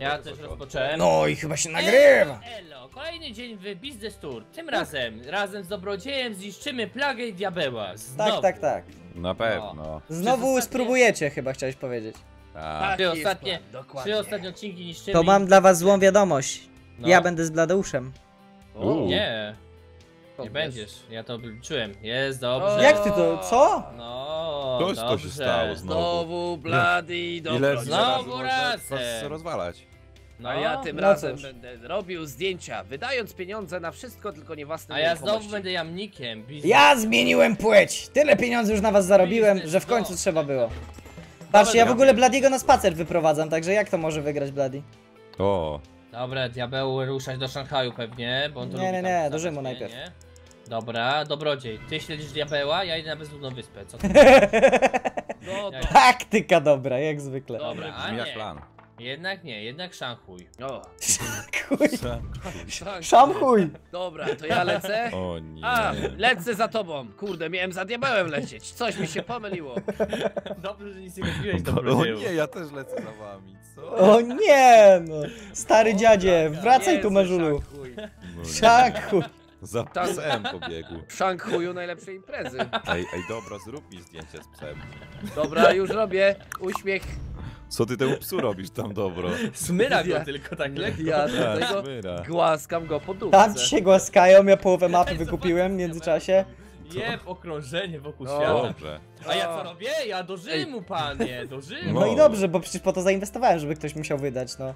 Ja też rozpocząłem. No i chyba się nagrywa. Elo, kolejny dzień w Business Tour. Tym razem z Dobrodziejem zniszczymy plagę i Diabeła. Znowu. Tak, tak, tak. Na pewno. No. Znowu ostatnie... spróbujecie, chyba chciałeś powiedzieć. Tak, trzy ostatnie odcinki niszczymy. To mam dla was złą wiadomość. No. Ja będę z Bladeuszem. Nie. Nie będziesz, ja to czułem. Jest dobrze. O, jak ty to? Co? No, coś to się stało znowu. Znowu blady, dobrze. Znowu raz. Rozwalać. No, a ja tym razem będę robił zdjęcia, wydając pieniądze na wszystko, tylko nie własne. A ja znowu będę jamnikiem. Ja zmieniłem płeć. Tyle pieniędzy już na was zarobiłem, że w końcu trzeba było. Patrzcie, ja w ogóle Bladiego na spacer wyprowadzam, także jak to może wygrać Blady? O. Dobra, Diabeł ruszać do Szanghaju pewnie, bo on to lubi. Nie, do Rzymu najpierw. Dobra, Dobrodziej, ty śledzisz Diabeła, ja idę na bezludną wyspę, co ty? No, taktyka dobra, jak zwykle. Dobra, a nie. Jednak nie, jednak Szangchuj. Szangchuj! Dobra, to ja lecę. O nie. A, lecę za tobą. Kurde, miałem za Diabełem lecieć. Coś mi się pomyliło. Dobrze, że nic nie kupiłeś, Dobrodzieju. O nie, ja też lecę za wami. Co? O nie, no. Stary dziadzie, wracaj tu, Merzulu. Szangchuj. Za psem pobiegł. W Szangchuju najlepszej imprezy. Ej, dobra, zrób mi zdjęcie z psem. Dobra, już robię. Uśmiech. Co ty temu psu robisz tam, Dobro? Smyra go tylko tak lekko. Ja głaskam go po dupce. Tam się głaskają, ja połowę mapy wykupiłem w międzyczasie. Jeb, okrążenie wokół świata. Dobrze. A ja co robię? Ja do Rzymu, panie, do Rzymu. No i dobrze, bo przecież po to zainwestowałem, żeby ktoś musiał wydać, no.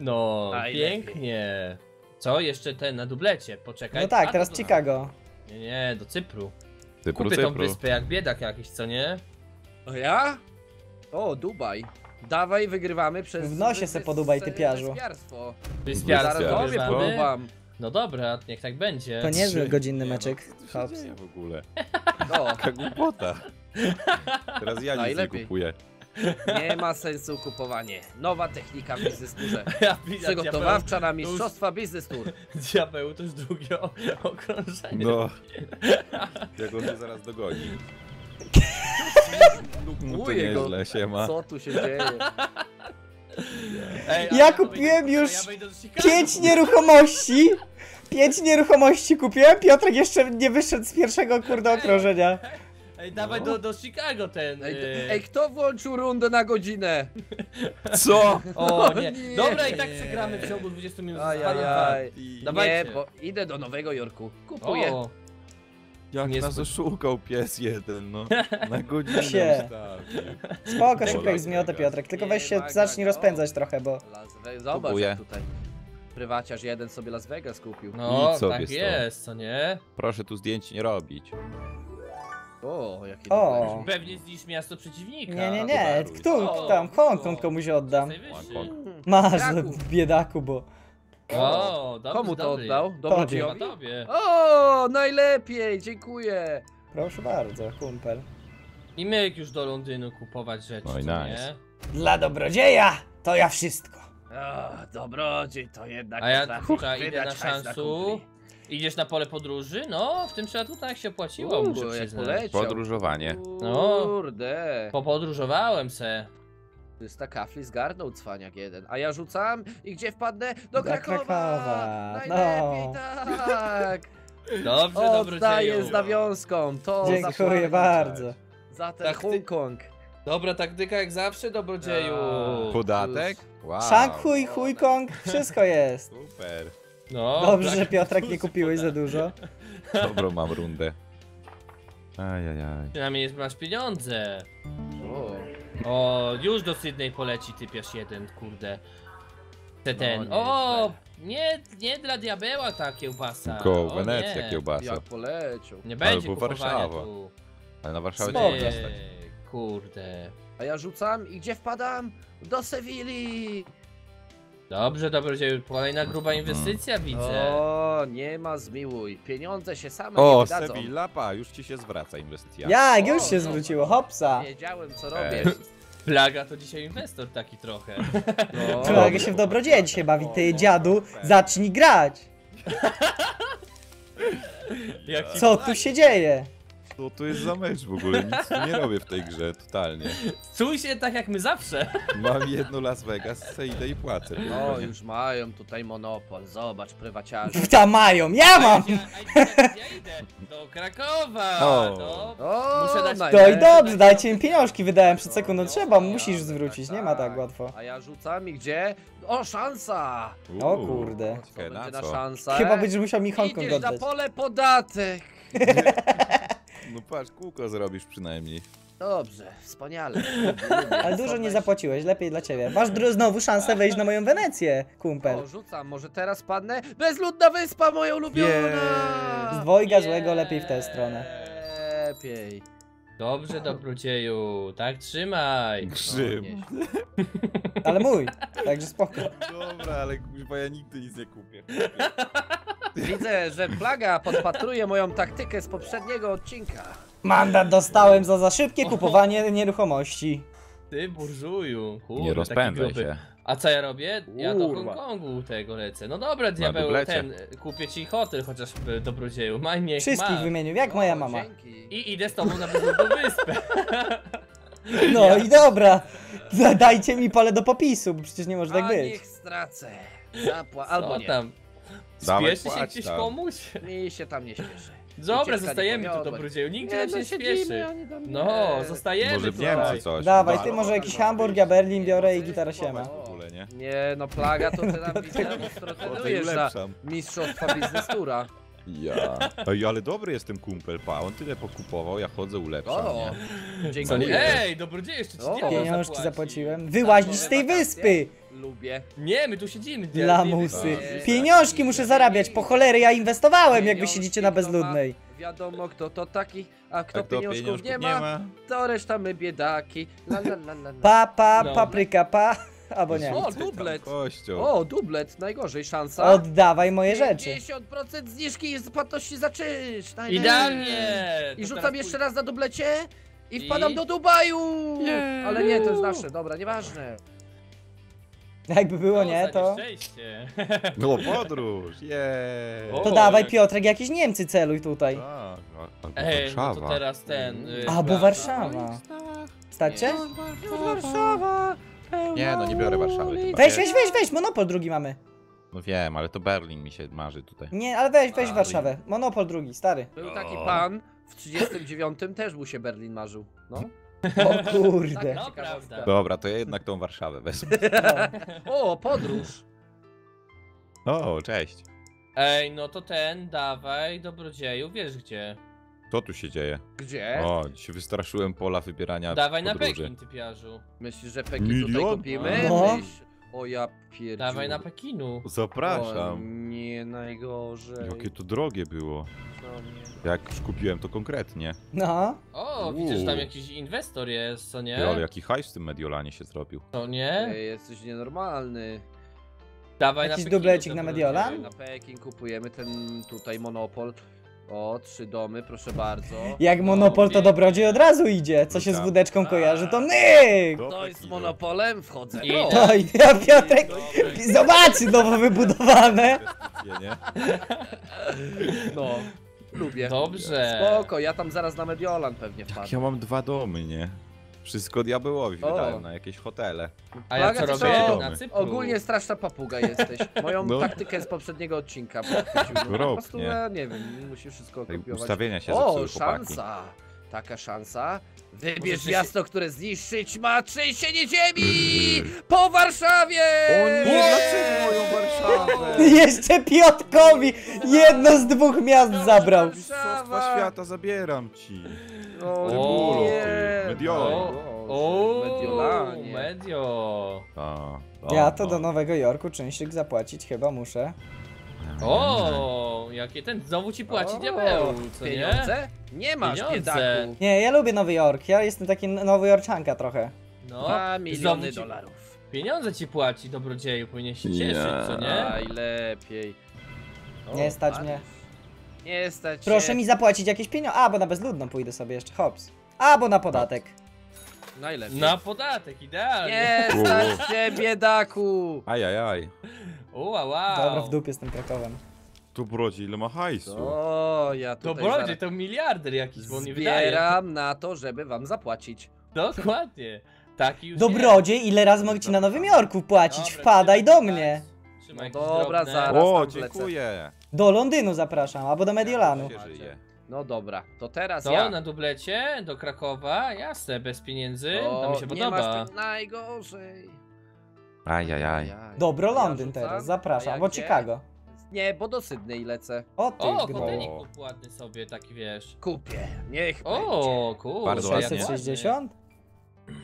No, pięknie. Co? Jeszcze ten na dublecie, poczekaj. No tak, teraz Chicago. Nie, do Cypru. Kupię tą wyspę jak biedak jakiś, co nie? O ja? O, Dubaj. Dawaj, wygrywamy przez... W nosie se po Dubaj, typiarzu. Wyspiarstwo. Wyspiarstwo. No dobra, niech tak będzie. To niezły godzinny meczek. Co się dzieje w ogóle? No. Taka głupota. Teraz ja nic nie kupuję. Nie ma sensu kupowanie. Nowa technika w Business Tourze. Przygotowawcza na mistrzostwa Business Tour. Diabeł to już drugie okrążenie. No. Jak on się zaraz dogoni. No to nieźle się ma. Co tu się dzieje? Ej, ja kupiłem już 5 nieruchomości. 5 nieruchomości kupiłem. Piotrek jeszcze nie wyszedł z pierwszego okrążenia. Ej, dawaj do Chicago ten. Ej, kto włączył rundę na godzinę? Co? O nie. Dobra, i tak przegramy w ciągu 20 minut. Dawajcie. Nie, bo idę do Nowego Jorku. Kupuję. Jak nas oszukał pies jeden, no. Na godzinę wstawił. Spoko, szybko ich zmiotę, Piotrek. Tylko weź się, zacznij rozpędzać trochę, bo... Zobacz tutaj. Prywaciarz jeden sobie Las Vegas kupił. No, tak jest, co nie? Proszę tu zdjęć nie robić. O, jakie dobre. Pewnie zniszcz miasto przeciwnika. Nie. Kto tam? Hongkong komuś oddam. Masz, biedaku, bo... O, komu to oddał? Dobrodziejowi? O, najlepiej, dziękuję. Proszę bardzo, kumpel. I myk już do Londynu kupować rzeczy, nie? Dla Dobrodzieja to ja wszystko. O, Dobrodziej to jednak... A ja idę na szansu. Idziesz na pole podróży? No, w tym przypadku tak się opłaciło, muszę przyznać. Podróżowanie. Kurde. Popodróżowałem se. Dysta kafli zgarnął cwaniak jeden, a ja rzucam i gdzie wpadnę? Do Krakowa! Najlepiej tak! Dobrze, Dobrodzieju. Oddaję z nawiązką, to dziękuję bardzo. Za ten Hongkong. Dobra taktyka jak zawsze, Dobrodzieju. Podatek? Wow. Szangchuj, Hongkong, wszystko jest. Super. No, dobrze, że Piotrek nie kupiłeś za dużo. Dobrą mam rundę. Ajajaj. Przynajmniej masz pieniądze. O, już do Sydney poleci typiarz jeden, kurde. Ten. O, nie dla Diabeła ta kiełbasa. Tylko Wenecja kiełbasa. Jak polecił. Nie będzie Warszawa. Tu. Ale na Warszawę nie dostać. Kurde. A ja rzucam i gdzie wpadam? Do Sewilli. Dobrze, Dobrodzieju, kolejna gruba inwestycja widzę. O, nie ma zmiłuj. Pieniądze się same nie wydadzą. O, Sewilla, pa, już ci się zwraca inwestycja. Jak już się zwróciło, hopsa. Wiedziałem, co robisz. Plaga to dzisiaj inwestor taki trochę. Plaga się w Dobrodzieju się bawi, ty dziadu, zacznij grać. Co tu się dzieje? Co to jest za mecz w ogóle? Nic tu nie robię w tej grze, totalnie. Czuj się tak jak my zawsze. Mam jedno Las Vegas, se idę i płacę. No już mają tutaj monopol, zobacz, prywaciarze. Ta mają, ja mam! Ja idę do Krakowa! Muszę dać. To i dobrze, dajcie im pieniążki, wydałem przed sekundą, trzeba, musisz zwrócić, nie ma tak łatwo. A ja rzucam i gdzie? O, szansa! O kurde. Na szansa. Chyba będziesz musiał mi Hongkong oddać. Idziesz na pole podatek. No patrz, kółko zrobisz przynajmniej. Dobrze, wspaniale. Ale dużo nie zapłaciłeś, lepiej dla ciebie. Masz znowu szansę wejść na moją Wenecję, kumpel. O, rzucam, może teraz padnę? Bezludna wyspa, moja ulubiona! Z dwojga złego lepiej w tę stronę. Lepiej. Dobrze, dobrodzieju, tak trzymaj. Ale mój, także spoko. Dobra, ale bo ja nigdy nic nie kupię. Widzę, że Plaga podpatruje moją taktykę z poprzedniego odcinka. Mandat dostałem za szybkie kupowanie nieruchomości. Ty burżuju. Nie rozpędzaj się. A co ja robię? Ja do Hongkongu tego lecę. No dobra, Diabeuu, kupię ci hotel chociaż w dobrodzieju. Wszystkich wymienił, jak moja mama. Dzięki. I idę z tobą na bezludną wyspę. No i dobra, dajcie mi pole do popisu, bo przecież nie może tak być. Niech stracę. Albo nie. Tam. Spieszy się gdzieś komuś? Mi się tam nie śpieszy. Dobra, zostajemy tu, dobrodzieju, nigdzie nie śpieszy. No, zostajemy tutaj. Dawaj, ty może jakiś Hamburg, ja Berlin biorę i gitara siema. Nie, no Plaga to ty tam widzisz, na mistrzostwa Business Toura. Ja. Ej, ale dobry jest ten kumpel, pa, on tyle pokupował, ja chodzę ulepszam, nie? Ej, dobrodzieju, jeszcze ci pieniążki zapłaciłem. Wyłaźnisz z tej wyspy! Lubię. Nie, my tu siedzimy. Lamusy. Pieniążki muszę zarabiać, po cholery, ja inwestowałem, jak wy siedzicie na bezludnej. Wiadomo kto to taki, a kto pieniążków nie ma, to reszta my biedaki. Pa, papryka, pa. Albo nie. O, dublet! O, dublet, najgorzej szansa. Oddawaj moje rzeczy. 50% zniżki jest płatności za czynsz. Idealnie! I rzucam jeszcze raz na dublecie i wpadam do Dubaju! Ale nie, to jest nasze, dobra, nieważne. Jakby było, nie, to... Było podróż, to dawaj Piotrek, jakiś Niemcy celuj tutaj. Ej, no to teraz ten... Albo Warszawa. Stać się? Warszawa! Nie, no nie biorę Warszawy. Weź, monopol drugi mamy. No wiem, ale to Berlin mi się marzy tutaj. Nie, ale weź Warszawę, monopol drugi, stary. Był taki pan, w 39 też mu się Berlin marzył, no. O kurde. Dobra, to ja jednak tą Warszawę wezmę. O, podróż. O, cześć. Ej, no to ten, dawaj, dobrodzieju, wiesz gdzie. Co tu się dzieje? Gdzie? O, się wystraszyłem pola wybierania. Dawaj podróży. Na Pekin, typiarzu. Myślisz, że Pekin tutaj kupimy? No. O ja pierdziu. Dawaj na Pekinu. Zapraszam. O, nie najgorzej. Jakie to drogie było. Jak już kupiłem to konkretnie. No. O, widzisz, tam jakiś inwestor jest, co nie? Ale jaki hajs w tym Mediolanie się zrobił. To nie? Ej, jesteś nienormalny. Dawaj jakiś na Pekin, dublecik na Mediolan? Na Pekin kupujemy ten tutaj monopol. O, 3 domy, proszę bardzo. Jak monopol to dobrodziej od razu idzie. Co się z wódeczką kojarzy, to nyk! To jest z monopolem, wchodzę. No i ja, Piotrek, zobacz, nowo wybudowane. No, lubię. Dobrze. Spoko, ja tam zaraz na Mediolan pewnie wpadnę. Ja mam 2 domy, nie? Wszystko Diabeuowi wydałem na jakieś hotele. A ja co robię? Ogólnie straszna papuga jesteś. Moją taktykę z poprzedniego odcinka. Po prostu, nie wiem, musisz wszystko kopiować. Ustawienia się zepsuły, szansa! Chłopaki. Taka szansa. Wybierz miasto, które zniszczyć ma trzęsienie ziemi! Po Warszawie! O nie, dlaczego moją Warszawę? Jeszcze Piotrkowi jedno z 2 miast zabrał. Mistrzostwa świata zabieram ci. O Medio. Ja to do Nowego Jorku czynszyk zapłacić chyba muszę. O, jakie ten znowu ci płaci Diabeuu, co pieniądze? Nie masz biedaku. Nie, ja lubię Nowy Jork, ja jestem taki nowojorczanka trochę. No, 2 miliony dolarów. Pieniądze ci płaci, dobrodzieju, powinieneś się cieszyć, co nie? Najlepiej. Nie stać mnie. Nie stać się. Proszę mi zapłacić jakieś pieniądze, bo na bezludną pójdę sobie jeszcze, hops. Bo na podatek. Najlepiej. Na podatek, idealnie. Nie stać się, biedaku. Ajajaj. Dobra, w dupie z tym Krakowem. Tu brodzi, ile ma hajsu. O, ja tutaj to brodzi, to miliarder jakiś, bo on nie wydaje. Zbieram na to, żeby wam zapłacić. Dokładnie. Taki już dobrodziej, ile razy mogę ci na Nowym Jorku płacić? Dobra, wpadaj do mnie. No dobra, zaraz o, dziękuję. Do Londynu zapraszam, albo do Mediolanu. No dobra, to teraz ja. Na dublecie, do Krakowa, jasne, bez pieniędzy, to mi się podoba. Nie masz tak najgorzej. Ajajaj. Dobro, Londyn teraz, zapraszam, bo Chicago. Nie, bo do Sydney lecę. O, ty hotelik kup ładny sobie, taki wiesz. Kupię, niech będzie. O, kurwa. 660?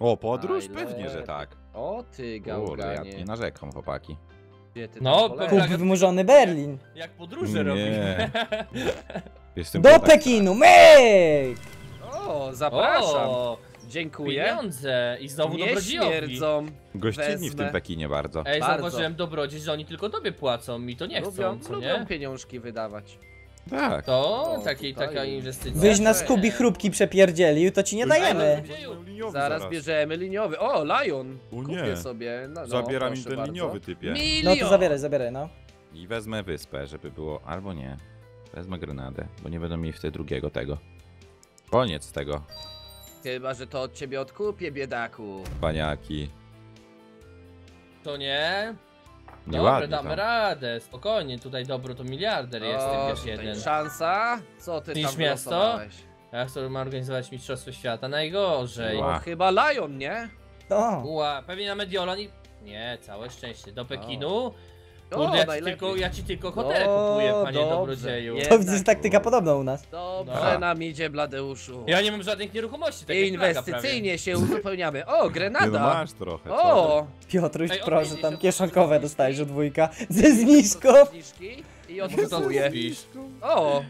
O, podróż? Pewnie, że tak. O, ty gałganie. Kurde, ja nie narzekam, chłopaki. No, kup wymurzony Berlin. Jak podróże robimy. Do Pekinu, myk! O, zapraszam. Dziękuję. Pieniądze i znowu dobrodziejowi. Gościnni w tym Pekinie bardzo. Ej, zauważyłem dobrodziej, że oni tylko tobie płacą, mi to nie chcą, co nie? Lubią pieniążki wydawać. Tak. To taka inwestycja. Wyś na Skubi chrupki przepierdzielił, to ci nie dajemy. Zaraz bierzemy liniowy. O, Lion! Kupię sobie. Zabieram im ten liniowy, typie. No to zabieraj, zabieraj, no. I wezmę wyspę, żeby było, albo nie. Wezmę grenadę, bo nie będą mieli wtedy drugiego tego. Koniec tego. Chyba, że to od ciebie odkupię, biedaku. Paniaki. To nie? Dobra, damy radę, spokojnie, tutaj dobro to miliarder jest, wiesz, jeden. Szansa? Co ty tam głosowałeś? Ja chcę, ma organizować mistrzostwo świata, najgorzej. No, chyba Lion, nie? Ła, pewnie na Mediolan i... Nie, całe szczęście, do Pekinu. Kurde, ja ci tylko hotele kupuję, panie dobrodzieju. To jest taktyka podobna u nas. Dobrze nam idzie, Bladeuszu. Ja nie mam żadnych nieruchomości. Inwestycyjnie się uzupełniamy. O, grenada. No masz trochę. O, Piotruś, proszę, tam kieszonkowe dostajesz od wujka. Ze zniżką. I odkupuję. O.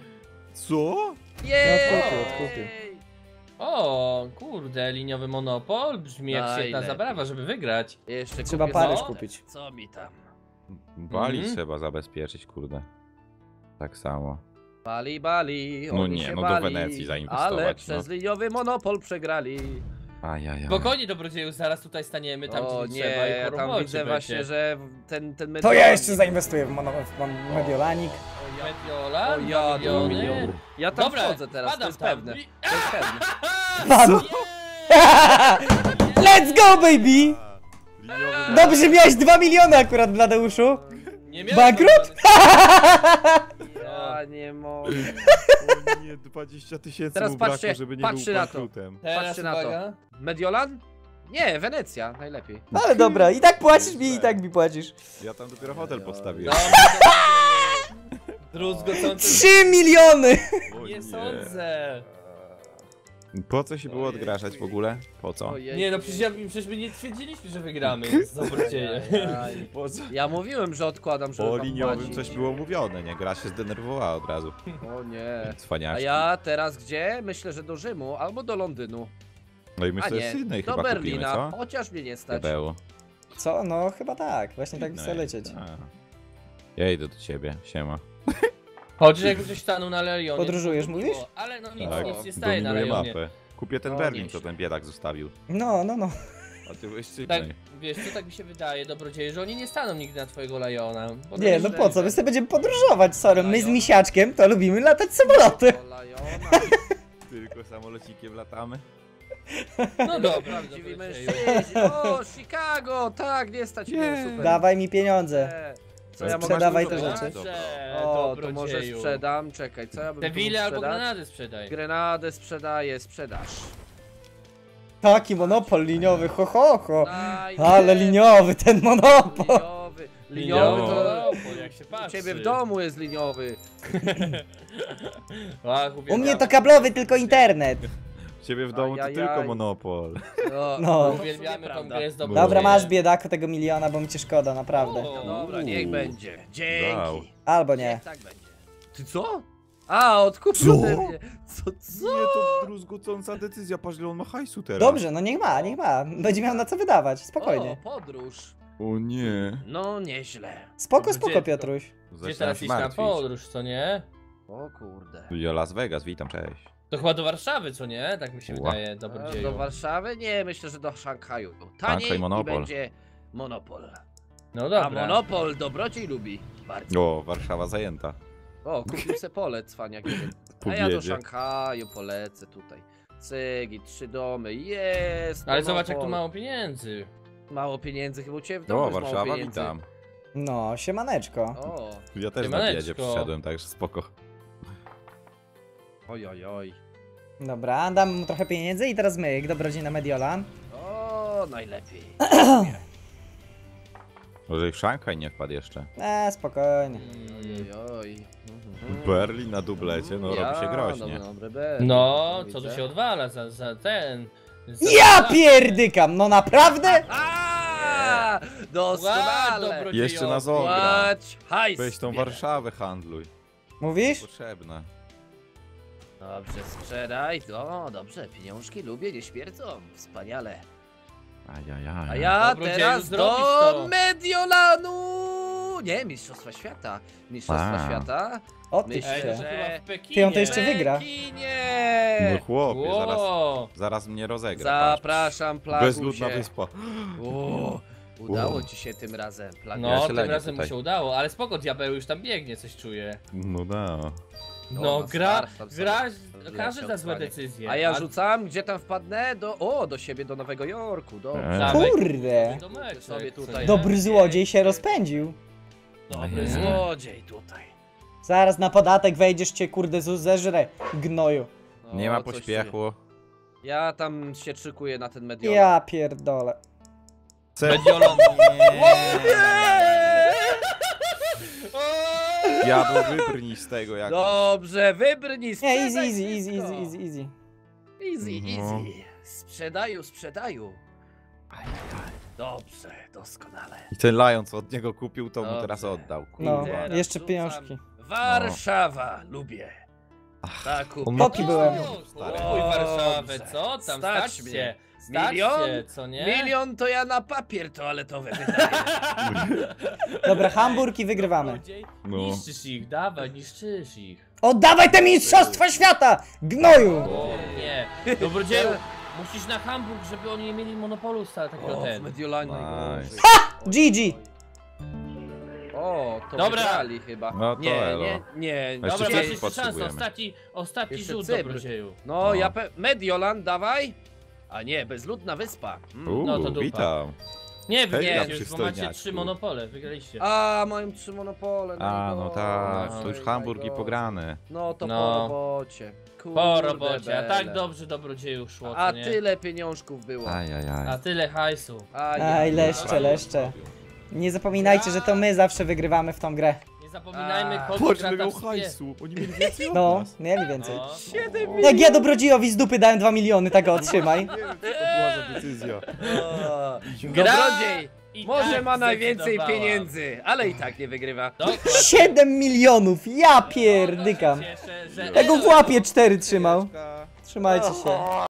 Co? Odkupię. O, kurde, liniowy monopol. Brzmi jak świetna zabawa, żeby wygrać. Trzeba Paryż kupić. Co mi tam? Bali trzeba zabezpieczyć, kurde. Tak samo. Bali, Bali. No nie, no do Wenecji zainwestować. Ale przez liniowy monopol przegrali. Ajajaj. Spokojnie, dobrodzieju, zaraz tutaj staniemy, tam gdzie nie trzeba. Ja tam widzę właśnie, że ten to ja jeszcze zainwestuję w Mediolanik. Mediolan? Ja tam wchodzę teraz, to jest pewne. Let's go, baby! Dobrze, miałeś 2 miliony akurat, Bladeuszu. Bankrut? Ja nie mogę. O nie, 20 tysięcy teraz mu brakło, żeby nie był bankrutem. Patrzcie na to. Mediolan? Nie, Wenecja, najlepiej. No ale dobra, i tak płacisz mi, i tak mi płacisz. Ja tam dopiero hotel postawiłem. 3 miliony! Nie sądzę. Po co się było odgrażać w ogóle? Po co? Nie no, przecież my nie twierdziliśmy, że wygramy. Zobaczcie. Ja mówiłem, że odkładam, że. O liniowym coś było mówione, nie? Gra się zdenerwowała od razu. O nie. Cwaniaczki. A ja teraz gdzie? Myślę, że do Rzymu albo do Londynu. No i myślę, że Sydney chyba kupimy, co? Do Berlina, chociaż mnie nie stać. Co? No chyba tak. Właśnie tak chcę lecieć. Ja idę do ciebie, siema. Chodź, jak ktoś stanął na Lelionie. Podróżujesz, mówisz? Ale no nic, nic nie staje na Lelionie. Kupię ten Berlin, co ten biedak zostawił. No. A ty byłeś tak, wiesz co, tak mi się wydaje, dobrodzieje, że oni nie staną nigdy na twojego Lajona. Nie, no po co, my sobie będziemy podróżować, sorry. My z misiaczkiem to lubimy latać samoloty. Tylko samolocikiem latamy. No dobra, dziwi mężczyźni. O, Chicago, tak, nie stać mnie, super. Dawaj mi pieniądze. Co ja sprzedawaj te rzeczy. O, to może sprzedam, czekaj, co ja bym sprzedał? Te wile albo grenadę sprzedaj. Grenadę sprzedaję, sprzedaż. Taki monopol liniowy, ho ho ho. Ale liniowy ten monopol. Liniowy to jak się patrzy. U ciebie w domu jest liniowy. U mnie to kablowy, tylko internet. U ciebie w domu to tylko monopol. No. Uwielbiamy tą grę z dobrą. Dobra, masz biedaku tego miliona, bo mi cię szkoda, naprawdę. Dobra, niech będzie. Dzięki. Albo nie. Tak będzie. Ty co? A, odkupił ode mnie. Co? Nie, to druzgocąca decyzja, patrz, on ma hajsu teraz. Dobrze, no niech ma, niech ma. Będzie miał na co wydawać, spokojnie. O, podróż. O nie. No, nieźle. Spoko, Piotruś. Gdzie teraz iść na podróż, co nie? O kurde. Jo, Las Vegas, witam, cześć. To chyba do Warszawy, co nie? Tak mi się wydaje, dobrodzieju. Do Warszawy? Nie, myślę, że do Szanghaju. Taniej i będzie monopol. No dobra. A monopol dobrodziej lubi bardzo. O, Warszawa zajęta. O, kupił se pole, cwaniak jeden. A ja do Szanghaju polecę tutaj. Cygi, 3 domy, jest. Ale zobacz, jak tu mało pieniędzy. Mało pieniędzy, chyba u Ciebie w domu jest mało pieniędzy. Witam. No, siemaneczko. O, ja też na biedzie przyszedłem, także spoko. Oj, oj, oj. Dobra, dam mu trochę pieniędzy i teraz myk, dobrodzina Mediolan. O, najlepiej. Może w Szanghaj nie wpadł jeszcze. Spokojnie. Ojojoj. Berlin na dublecie, no robi się groźnie. No, co tu się odwala za ten... Ja pierdykam, no naprawdę? Doskonale. Jeszcze nas ogra. Weź tą Warszawę handluj. Mówisz? Potrzebne. Dobrze, sprzedaj. O, dobrze, pieniążki lubię, nie śmierdzą. Wspaniale. Ajajaj. A ja teraz do Mediolanu! Nie, Mistrzostwa Świata. Mistrzostwa Świata. O ty się. Ty on to jeszcze wygra. No chłopie, zaraz mnie rozegra. Zapraszam, Plagusie. Bezludna wyspa. Udało ci się tym razem, Plagusie. No, tym razem mu się udało, ale spoko, Diabeuu już tam biegnie, coś czuje. No da. No każe za złe decyzje. A ja rzucam, gdzie tam wpadnę? Do siebie, do Nowego Jorku. Kurde. Dobry złodziej się rozpędził. Dobry złodziej tutaj. Zaraz na podatek wejdziesz, cię kurde ZUS zeżre, gnoju. No, nie ma pośpiechu. Ja tam się szykuję na ten Mediolan. Ja pierdolę. Mediolan. Ja bo wybrnij z tego jak. Dobrze, wybrnij z tego. Easy, easy. Sprzedaju. Dobrze, doskonale. I ten lając od niego kupił, to mu teraz oddał. No, jeszcze pieniążki. Warszawa, lubię. Taki byłem. Oj, Warszawę, co tam, stać mnie. Milion to ja na papier toaletowy wydaję. Dobra, Hamburg i wygrywamy. No. Niszczysz ich, dawaj, niszczysz ich. Oddawaj te mistrzostwa świata, gnoju! O nie, dobrodzieju. Musisz na Hamburg, żeby oni nie mieli monopolu z takiego ten. Ha! GG! O, to wygrali chyba. No to nie. Dobra, masz jeszcze szansę, ostatni rzut, dobrodzieju. No, ja Mediolan, dawaj. A nie, bezludna wyspa. No to dupa. Witam. Nie, już bo macie 3 monopole, wygraliście. A, mają 3 monopole. No no tak, to już Hamburg i pograne. No to po robocie. Po robocie, a tak dobrze dobrodzieju szło. A tyle pieniążków było. A tyle hajsu. Aj, leszcze. Nie zapominajcie, że to my zawsze wygrywamy w tą grę. Zapominajmy, kogo hajsu. Oni mieli więcej? No, mieli więcej. 7 milionów. Jak ja dobrodziejowi z dupy dałem 2 miliony, tak go otrzymaj. Nie wiem, co to była za decyzja. Dobrodziej może ma najwięcej pieniędzy, ale i tak nie wygrywa. 7 milionów, ja pierdykam. Ja go w łapie 4 trzymał. Trzymajcie się.